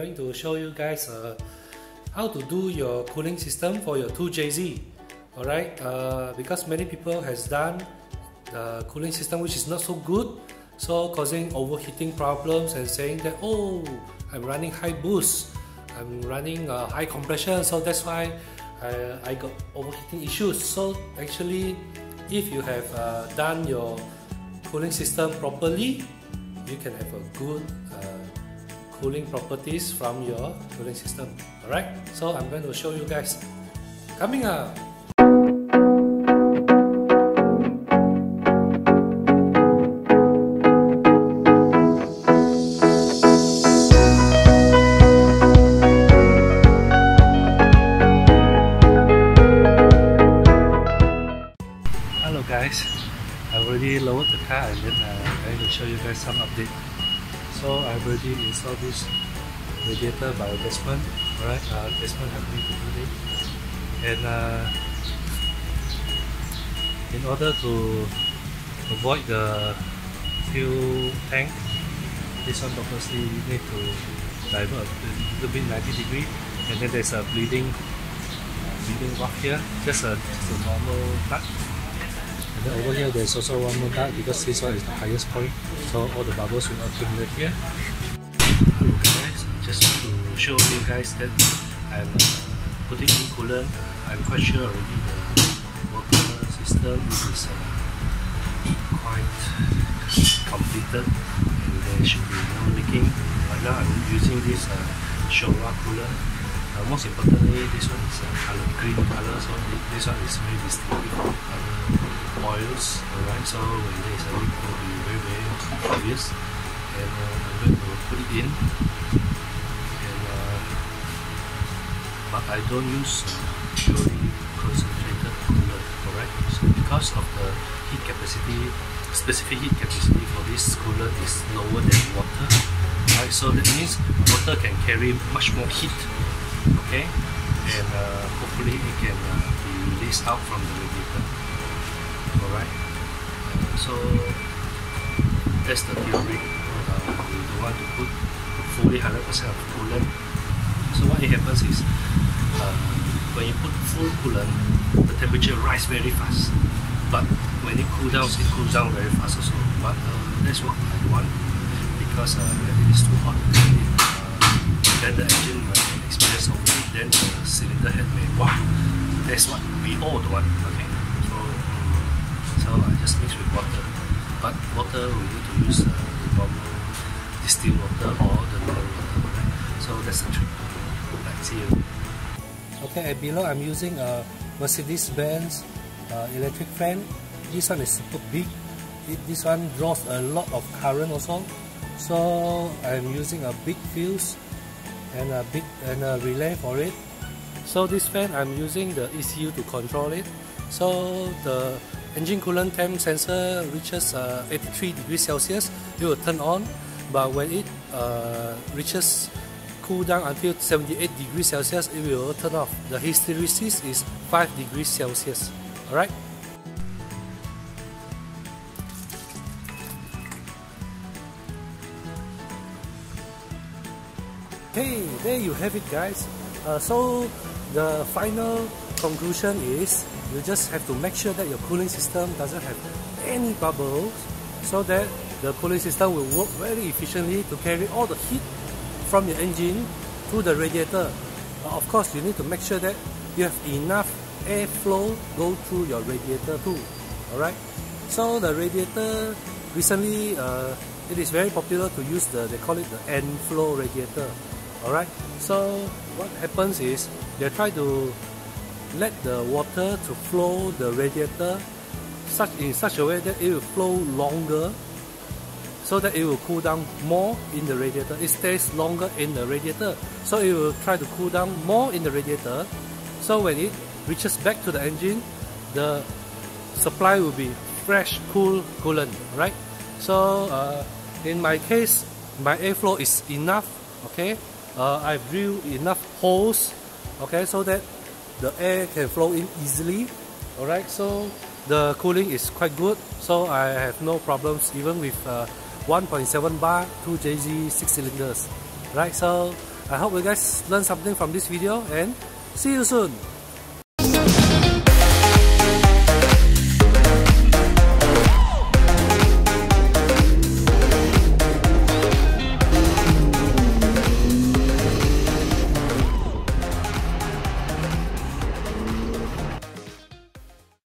I'm going to show you guys how to do your cooling system for your 2JZ. Alright, because many people has done the cooling system which is not so good, so causing overheating problems and saying that, oh, I'm running high boost, I'm running high compression, so that's why I got overheating issues. So actually, if you have done your cooling system properly, you can have a good cooling properties from your cooling system. Alright, so I'm going to show you guys. Coming up! Hello guys, I already lowered the car and then I'm going to show you guys some update. So I've already installed this radiator by Desmond. Alright, Desmond helped me to do it. And in order to avoid the fuel tank, this one obviously you need to divert a little bit 90 degrees, and then there's a bleeding rock here, just a normal nut. And then over here there's also one more duct because this one is the highest point, so all the bubbles will accumulate here. Hello guys, just to show you guys that I'm putting in coolant. I'm quite sure already the water system is quite completed and there should be no leaking. Right now I'm using this Showa coolant. Most importantly, this one is a green color, so this one is very distinctive. Oils, alright, so when there is a leak it will be very obvious, and I'm going to put it in, and but I don't use purely concentrated coolant, alright, so because of the heat capacity, specific heat capacity for this coolant is lower than water, alright, so that means water can carry much more heat, okay, and hopefully it can be released out from the radiator. Alright, so that's the theory. We don't want to put fully 100% of coolant. So what happens is when you put full coolant, the temperature rises very fast. But when it cools down very fast also. But that's what I want, because when it is too hot, then the engine might experience overheat, then the cylinder head may warp. That's what we all want. Okay? So I just mix with water, but water we need to use the normal distilled water or the normal water, right? So that's the trick. Let's see you. Okay, and below I'm using a Mercedes-Benz electric fan. This one is super big. This one draws a lot of current also. So I'm using a big fuse and a relay for it. So this fan I'm using the ECU to control it. So the engine coolant temp sensor reaches 83 degrees Celsius, it will turn on, but when it reaches cool down until 78 degrees Celsius, it will turn off. The hysteresis is 5 degrees Celsius. Alright? Hey, there you have it guys. So the final conclusion is you just have to make sure that your cooling system doesn't have any bubbles, so that the cooling system will work very efficiently to carry all the heat from your engine to the radiator. Of course, you need to make sure that you have enough airflow go through your radiator too. Alright, so the radiator recently it is very popular to use they call it the end flow radiator. Alright, so what happens is they try to let the water to flow the radiator in such a way that it will flow longer, so that it will cool down more in the radiator. It stays longer in the radiator, so it will try to cool down more in the radiator. So when it reaches back to the engine, the supply will be fresh, cool coolant, right? So in my case, my airflow is enough. Okay, I've drilled enough holes, okay, so that the air can flow in easily. Alright, so the cooling is quite good, so I have no problems even with 1.7 bar 2JZ 6 cylinders. Right, so I hope you guys learned something from this video, and see you soon.